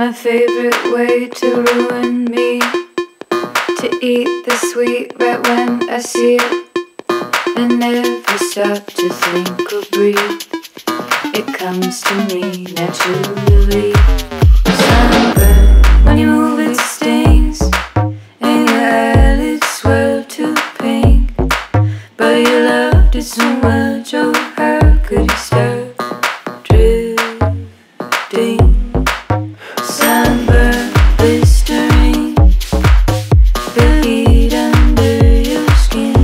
My favorite way to ruin me, to eat the sweet right when I see it, and never stop to think or breathe. It comes to me naturally. Sunburn, when you move it stings, and your eyelids swirl to pink. But you loved it so much, oh how could you stop drifting? Sunburn, blistering, the heat under your skin.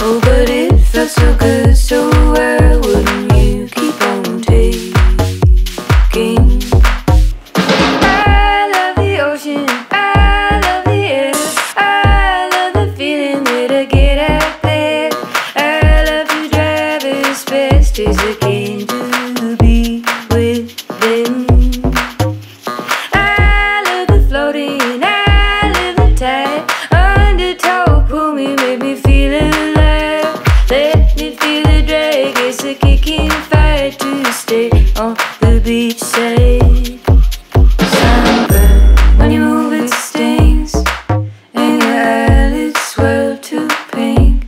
Oh, but it felt so good, so why wouldn't you keep on taking? I love the ocean, I love the air, I love the feeling that I get out there. I love to drive as fast as I can to be with them. Beachside. Sunburn, when you move it stings, and your eyelids swell to pink.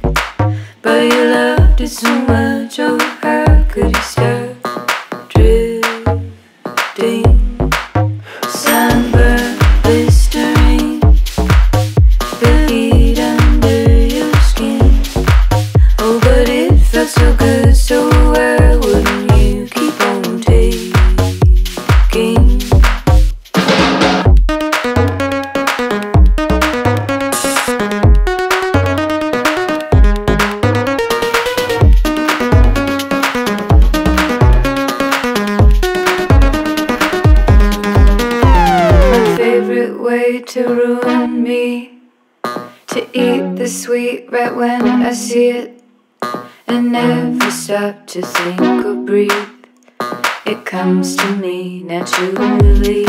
But you loved it so much, oh how could you stop drifting? Sunburn, blistering, the heat under your skin. Oh, but it felt so good, so why wouldn't you keep on? Way to ruin me, to eat the sweet right when I see it, and never stop to think or breathe. It comes to me naturally.